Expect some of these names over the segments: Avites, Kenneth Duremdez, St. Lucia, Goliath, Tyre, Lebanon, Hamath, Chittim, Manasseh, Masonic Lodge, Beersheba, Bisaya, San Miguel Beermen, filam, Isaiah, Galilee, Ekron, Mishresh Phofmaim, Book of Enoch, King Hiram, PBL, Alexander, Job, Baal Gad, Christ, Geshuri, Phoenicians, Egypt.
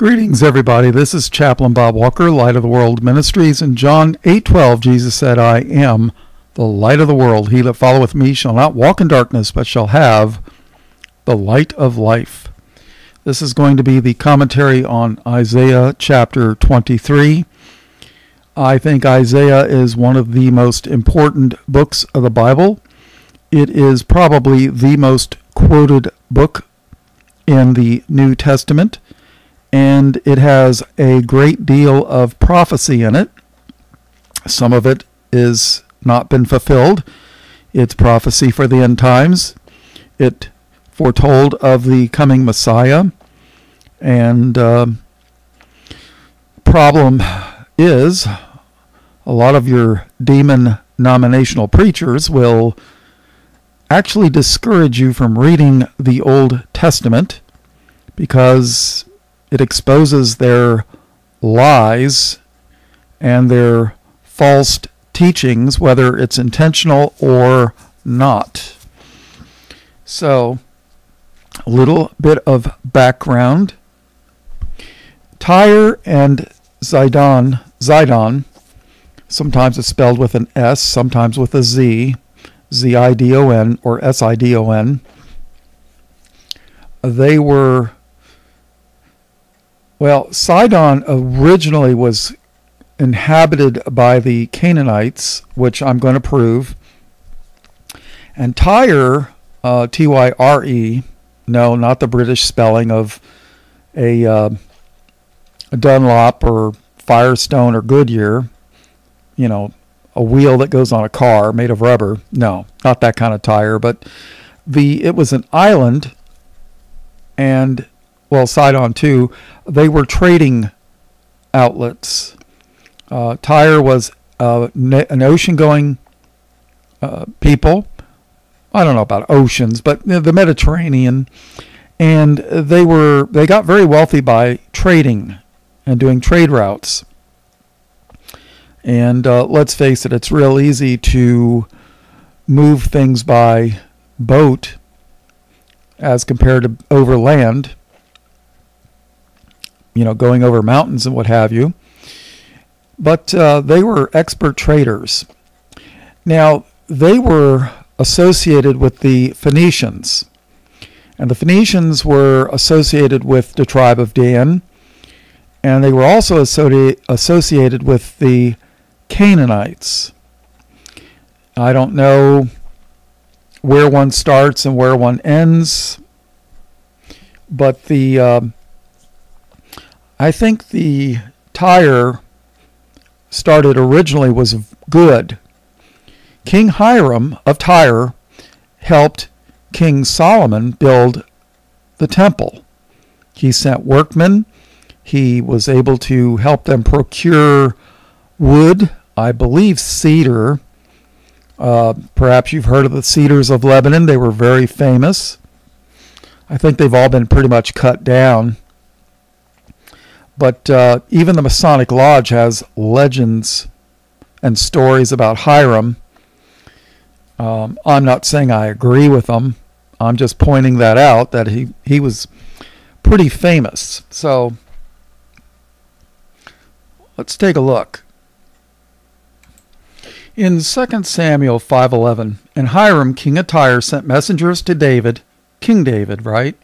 Greetings, everybody. This is Chaplain Bob Walker, Light of the World Ministries. In John 8:12, Jesus said, I am the light of the world. He that followeth me shall not walk in darkness, but shall have the light of life. This is going to be the commentary on Isaiah chapter 23. I think Isaiah is one of the most important books of the Bible. It is probably the most quoted book in the New Testament. And it has a great deal of prophecy in it. Some of it is not been fulfilled. It's prophecy for the end times. It foretold of the coming Messiah. And problem is, a lot of your demon nominational preachers will actually discourage you from reading the Old Testament because it exposes their lies and their false teachings, whether it's intentional or not. So, a little bit of background. Tyre and Zidon, sometimes it's spelled with an S, sometimes with a Z, Zidon or Sidon. They were... Well, Sidon originally was inhabited by the Canaanites, which I'm going to prove. And Tyre, Tyre, no, not the British spelling of a Dunlop or Firestone or Goodyear, you know, a wheel that goes on a car made of rubber. No, not that kind of Tyre, but it was an island, and well, Sidon too, they were trading outlets. Tyre was an ocean-going people. I don't know about oceans, but the Mediterranean. And they got very wealthy by trading and doing trade routes. And let's face it, it's real easy to move things by boat as compared to overland, you know, going over mountains and what have you. But they were expert traders. Now, they were associated with the Phoenicians. And the Phoenicians were associated with the tribe of Dan. And they were also associated with the Canaanites. I don't know where one starts and where one ends. But I think the Tyre started originally was good. King Hiram of Tyre helped King Solomon build the temple. He sent workmen. He was able to help them procure wood, I believe cedar. Perhaps you've heard of the cedars of Lebanon. They were very famous. I think they've all been pretty much cut down. But even the Masonic Lodge has legends and stories about Hiram. I'm not saying I agree with them. I'm just pointing that out, that he was pretty famous. So let's take a look. In 2 Samuel 5:11, and Hiram, king of Tyre, sent messengers to David, King David, right?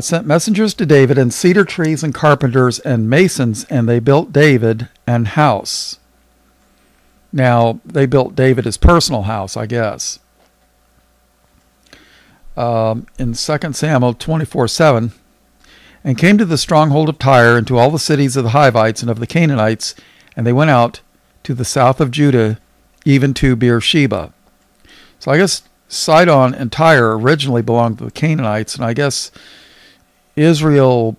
Sent messengers to David and cedar trees and carpenters and masons, and they built David an house. Now, they built David his personal house, I guess. In 2 Samuel 24:7, and came to the stronghold of Tyre and to all the cities of the Hivites and of the Canaanites, and they went out to the south of Judah, even to Beersheba. So I guess Sidon and Tyre originally belonged to the Canaanites, and I guess Israel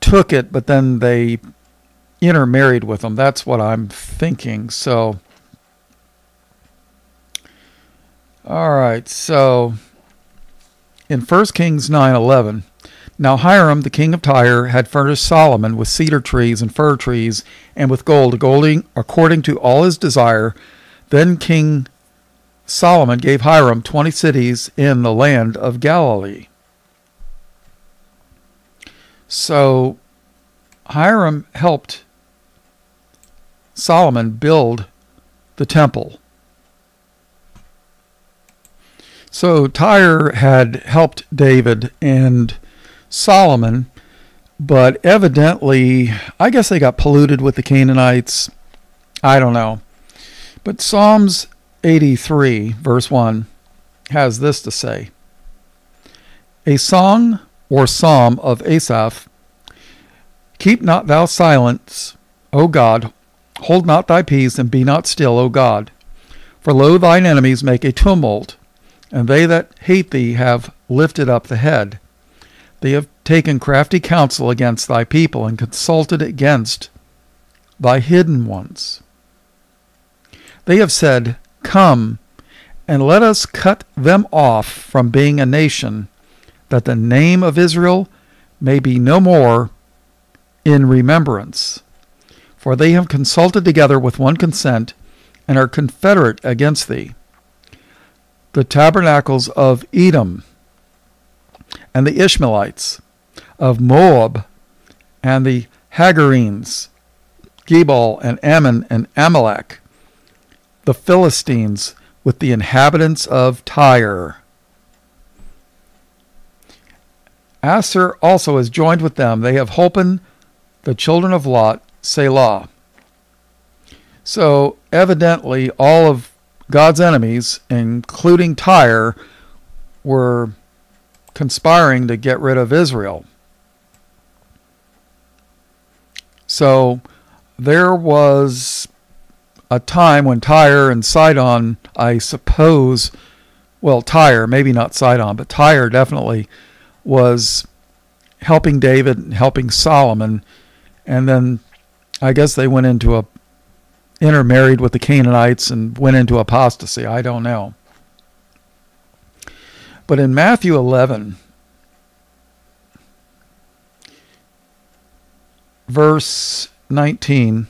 took it, but then they intermarried with them. That's what I'm thinking. So, all right. So, in 1 Kings 9:11, now Hiram, the king of Tyre, had furnished Solomon with cedar trees and fir trees, and with gold, according to all his desire. Then King Solomon gave Hiram 20 cities in the land of Galilee. So Hiram helped Solomon build the temple. So Tyre had helped David and Solomon, but evidently, I guess they got polluted with the Canaanites. I don't know. But Psalms 83, verse 1, has this to say. A song or psalm of Asaph. Keep not thou silence, O God. Hold not thy peace, and be not still, O God. For lo, thine enemies make a tumult, and they that hate thee have lifted up the head. They have taken crafty counsel against thy people, and consulted against thy hidden ones. They have said, Come, and let us cut them off from being a nation, that the name of Israel may be no more in remembrance. For they have consulted together with one consent, and are confederate against thee. The tabernacles of Edom, and the Ishmaelites, of Moab, and the Hagarenes, Gebal, and Ammon, and Amalek, the Philistines, with the inhabitants of Tyre. Asher also is joined with them. They have holpen the children of Lot, Selah. So evidently all of God's enemies, including Tyre, were conspiring to get rid of Israel. So there was a time when Tyre and Sidon, I suppose, well, Tyre, maybe not Sidon, but Tyre definitely was helping David and helping Solomon, and then I guess they went into intermarried with the Canaanites and went into apostasy. I don't know. But in Matthew 11, verse 19,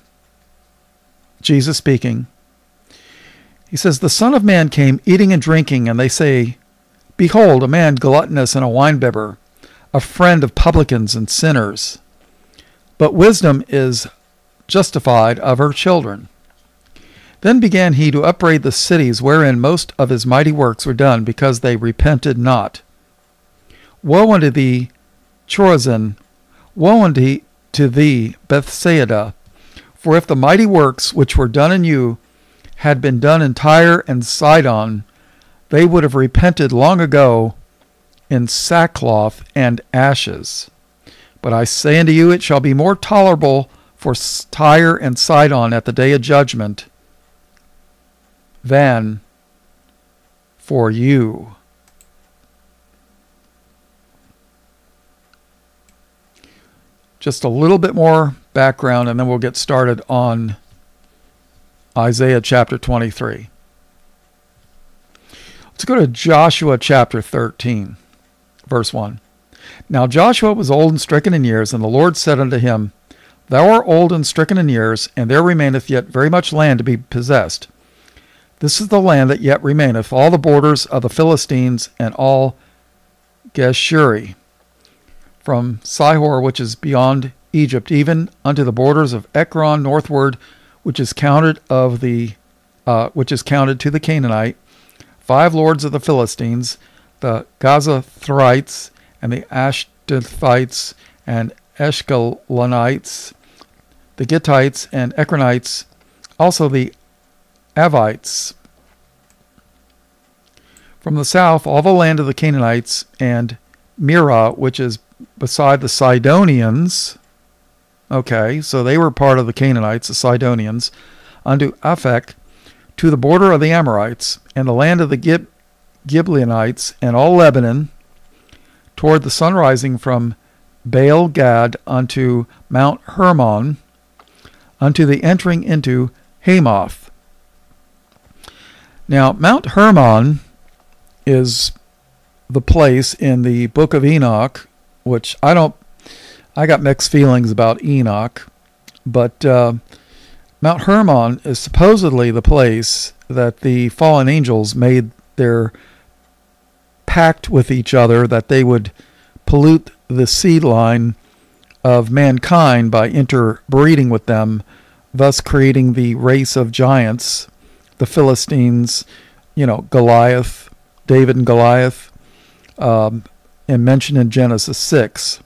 Jesus speaking, he says, The Son of Man came eating and drinking, and they say, Behold, a man gluttonous and a winebibber, a friend of publicans and sinners. But wisdom is justified of her children. Then began he to upbraid the cities wherein most of his mighty works were done, because they repented not. Woe unto thee, Chorazin! Woe unto thee, Bethsaida! For if the mighty works which were done in you had been done in Tyre and Sidon, they would have repented long ago in sackcloth and ashes. But I say unto you, it shall be more tolerable for Tyre and Sidon at the day of judgment than for you. Just a little bit more background, and then we'll get started on Isaiah chapter 23. Let's go to Joshua chapter 13, verse 1. Now Joshua was old and stricken in years, and the Lord said unto him, Thou art old and stricken in years, and there remaineth yet very much land to be possessed. This is the land that yet remaineth, all the borders of the Philistines, and all Geshuri, from Sihor, which is beyond Egypt, even unto the borders of Ekron northward, which is counted to the Canaanite, 5 lords of the Philistines, the Gazathrites, and the Ashdothites, and Eshkelonites, the Gittites, and Ekronites, also the Avites. From the south, all the land of the Canaanites, and Mirah, which is beside the Sidonians. Okay, so they were part of the Canaanites, the Sidonians, unto Aphek, to the border of the Amorites, and the land of the Gibeonites, and all Lebanon, toward the sunrising from Baal Gad unto Mount Hermon, unto the entering into Hamath. Now, Mount Hermon is the place in the Book of Enoch, which I got mixed feelings about Enoch, but Mount Hermon is supposedly the place that the fallen angels made their pact with each other that they would pollute the seed line of mankind by interbreeding with them, thus creating the race of giants, the Philistines, Goliath, David and Goliath, and mentioned in Genesis 6.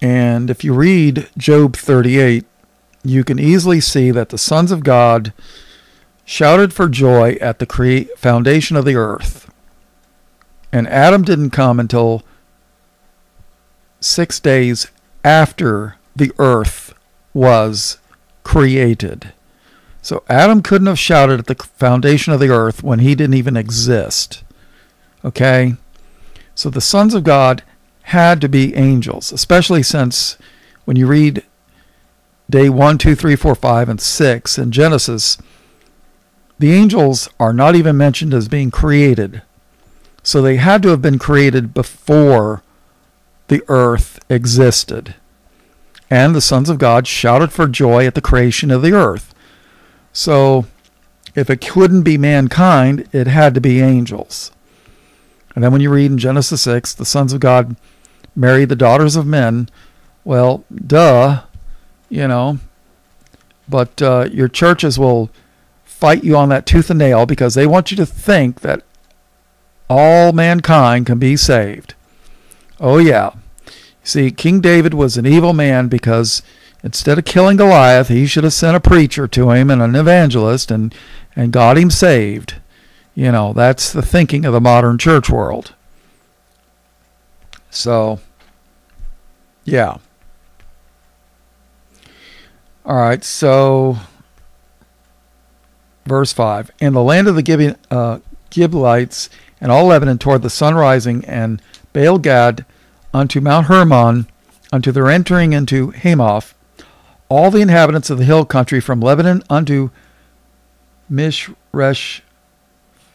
And if you read Job 38, you can easily see that the sons of God shouted for joy at the foundation of the earth. And Adam didn't come until 6 days after the earth was created. So Adam couldn't have shouted at the foundation of the earth when he didn't even exist. Okay? So the sons of God had to be angels, especially since when you read day 1, 2, 3, 4, 5, and 6 in Genesis, the angels are not even mentioned as being created. So they had to have been created before the earth existed. And the sons of God shouted for joy at the creation of the earth. So if it couldn't be mankind, it had to be angels. And then when you read in Genesis 6, the sons of God married the daughters of men. Well, duh, But your churches will fight you on that tooth and nail because they want you to think that all mankind can be saved. Oh, yeah. See, King David was an evil man because instead of killing Goliath, he should have sent a preacher to him and an evangelist and got him saved. That's the thinking of the modern church world. So, yeah. All right, so verse 5. In the land of the Gibeonites and all Lebanon toward the sun rising and Baal Gad unto Mount Hermon, unto their entering into Hamath, all the inhabitants of the hill country from Lebanon unto Mishresh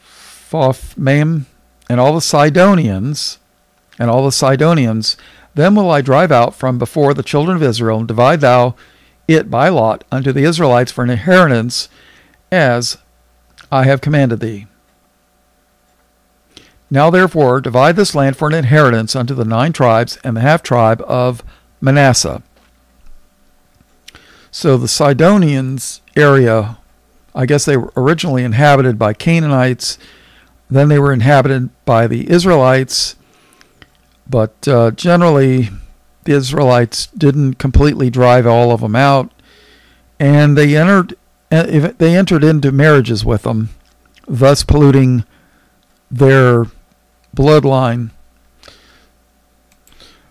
Phofmaim, and all the Sidonians, them will I drive out from before the children of Israel, and divide thou it by lot unto the Israelites for an inheritance, as I have commanded thee. Now therefore divide this land for an inheritance unto the 9 tribes and the half tribe of Manasseh. So the Sidonians area, I guess they were originally inhabited by Canaanites, then they were inhabited by the Israelites, but generally the Israelites didn't completely drive all of them out, and they entered into marriages with them, thus polluting their bloodline.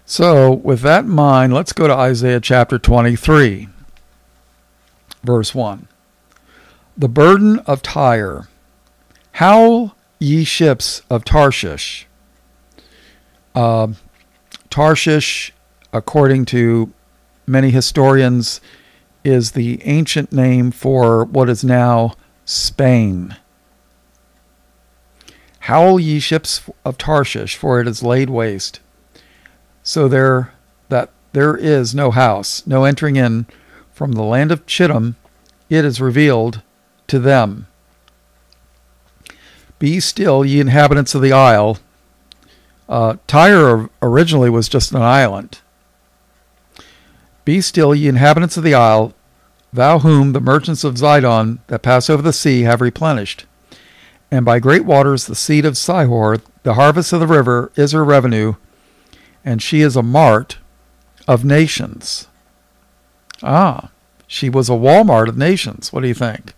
So with that in mind, let's go to Isaiah chapter 23, verse 1. The burden of Tyre. Howl, ye ships of Tarshish. Tarshish, according to many historians, is the ancient name for what is now Spain. Howl, ye ships of Tarshish, for it is laid waste. So there is no house, no entering in from the land of Chittim. It is revealed to them. Be still, ye inhabitants of the isle. Tyre originally was just an island. Be still, ye inhabitants of the isle, thou whom the merchants of Zidon that pass over the sea have replenished. And by great waters the seed of Sihor, the harvest of the river, is her revenue, and she is a mart of nations. Ah, she was a Walmart of nations. What do you think?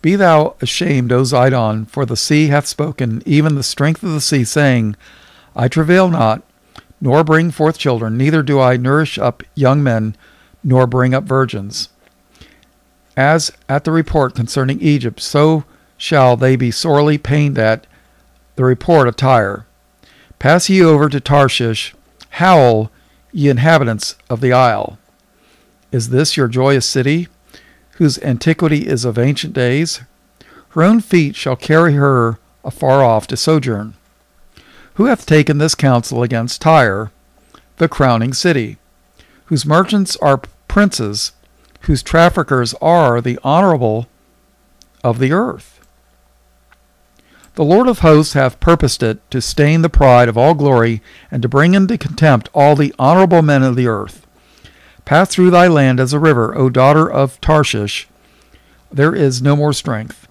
Be thou ashamed, O Zidon, for the sea hath spoken, even the strength of the sea, saying, I travail not, nor bring forth children, neither do I nourish up young men, nor bring up virgins. As at the report concerning Egypt, so shall they be sorely pained at the report of Tyre. Pass ye over to Tarshish, howl, ye inhabitants of the isle. Is this your joyous city, whose antiquity is of ancient days? Her own feet shall carry her afar off to sojourn. Who hath taken this counsel against Tyre, the crowning city, whose merchants are princes, whose traffickers are the honorable of the earth? The Lord of hosts hath purposed it to stain the pride of all glory, and to bring into contempt all the honorable men of the earth. Pass through thy land as a river, O daughter of Tarshish. There is no more strength.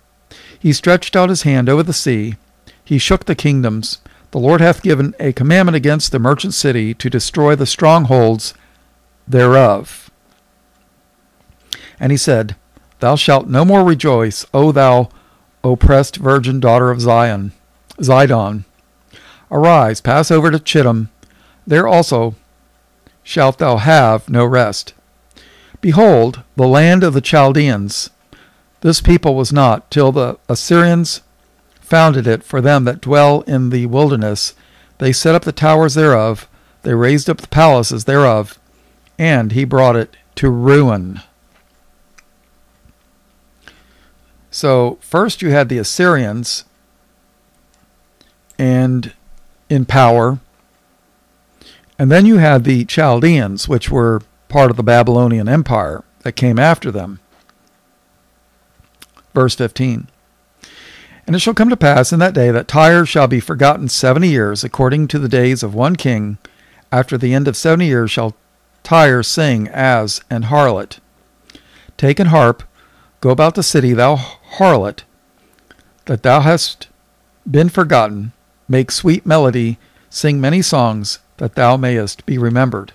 He stretched out his hand over the sea. He shook the kingdoms. The Lord hath given a commandment against the merchant city to destroy the strongholds thereof. And he said, Thou shalt no more rejoice, O thou oppressed virgin daughter of Zion, Zidon. Arise, pass over to Chittim. There also shalt thou have no rest. Behold, the land of the Chaldeans. This people was not till the Assyrians founded it for them that dwell in the wilderness. They set up the towers thereof. They raised up the palaces thereof. And he brought it to ruin. So first you had the Assyrians and in power, and then you had the Chaldeans, which were part of the Babylonian Empire that came after them. Verse 15, And it shall come to pass in that day that Tyre shall be forgotten 70 years, according to the days of one king. After the end of 70 years shall Tyre sing as an harlot. Take an harp, go about the city, thou harlot, that thou hast been forgotten. Make sweet melody, sing many songs, that thou mayest be remembered.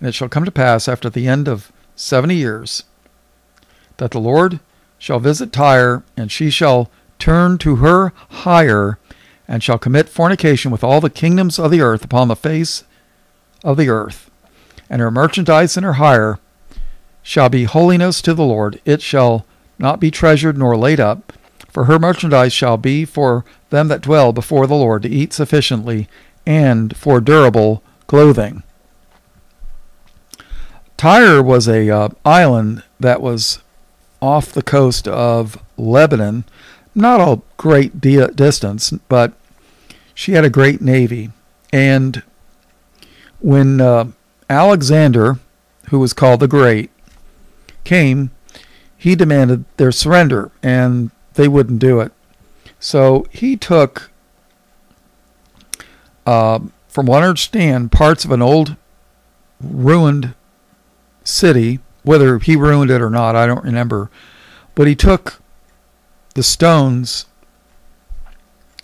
And it shall come to pass after the end of 70 years, that the Lord shall visit Tyre, and she shall turn to her hire, and shall commit fornication with all the kingdoms of the earth upon the face of the earth. And her merchandise and her hire shall be holiness to the Lord. It shall not be treasured nor laid up, for her merchandise shall be for them that dwell before the Lord, to eat sufficiently, and for durable clothing. Tyre was a island that was off the coast of Lebanon, not a great distance, but she had a great navy. And when Alexander, who was called the Great, came, he demanded their surrender, and they wouldn't do it. So he took, from what I understand, parts of an old ruined city, whether he ruined it or not, I don't remember, but he took the stones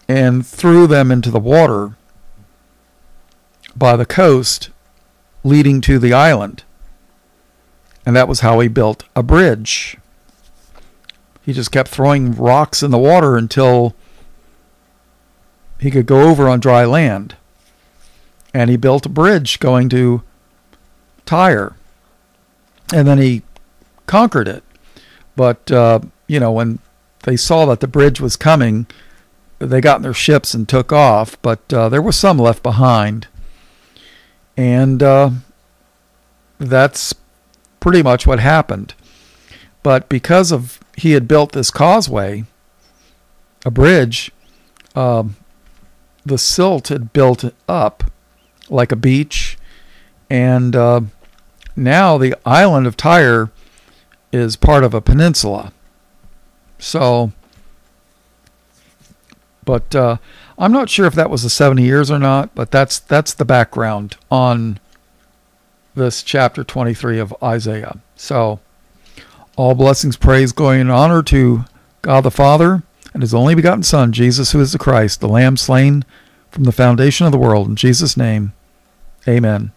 and threw them into the water by the coast leading to the island. And that was how he built a bridge. He just kept throwing rocks in the water until he could go over on dry land. And he built a bridge going to Tyre. And then he conquered it. But, when they saw that the bridge was coming, they got in their ships and took off. But there was some left behind. And that's pretty much what happened. But because of he had built this causeway, a bridge, the silt had built up like a beach, and now the island of Tyre is part of a peninsula. So, but I'm not sure if that was the 70 years or not, but that's the background on this chapter 23 of Isaiah. So, all blessings, praise, glory, and honor to God the Father and His only begotten Son, Jesus, who is the Christ, the Lamb slain from the foundation of the world. In Jesus' name, amen.